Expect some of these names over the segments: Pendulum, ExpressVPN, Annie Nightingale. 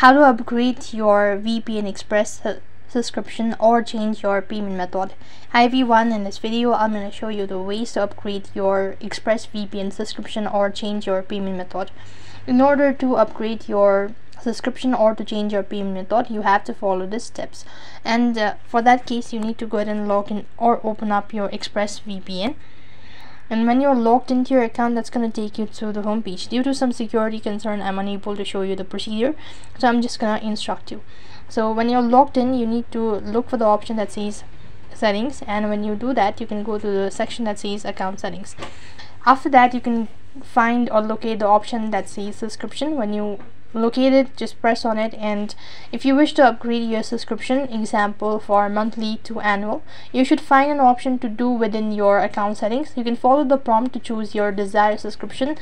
how to upgrade your VPN Express subscription or change your payment method. Hi everyone, in this video I'm going to show you the ways to upgrade your ExpressVPN subscription or change your payment method. In order to upgrade your subscription or to change your payment method, you have to follow these steps, and for that case you need to go ahead and log in or open up your ExpressVPN. And when you're logged into your account, that's going to take you to the home page. Due to some security concern, I'm unable to show you the procedure, so I'm just going to instruct you. So when you're logged in, you need to look for the option that says settings, and when you do that, you can go to the section that says account settings. After that, you can find or locate the option that says subscription. When you locate it, just press on it, and if you wish to upgrade your subscription, example for monthly to annual, you should find an option to do within your account settings. You can follow the prompt to choose your desired subscription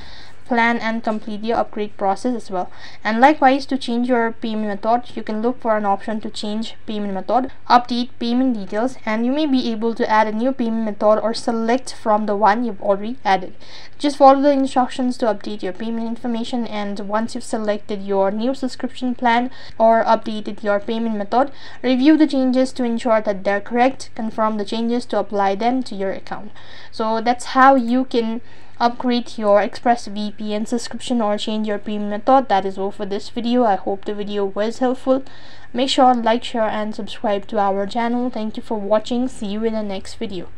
plan and complete your upgrade process as well. And likewise, to change your payment method, you can look for an option to change payment method, update payment details, and you may be able to add a new payment method or select from the one you've already added. Just follow the instructions to update your payment information, and once you've selected your new subscription plan or updated your payment method, review the changes to ensure that they're correct, confirm the changes to apply them to your account. So that's how you can upgrade your ExpressVPN subscription or change your payment method. That is all for this video. I hope the video was helpful. Make sure to like, share and subscribe to our channel. Thank you for watching. See you in the next video.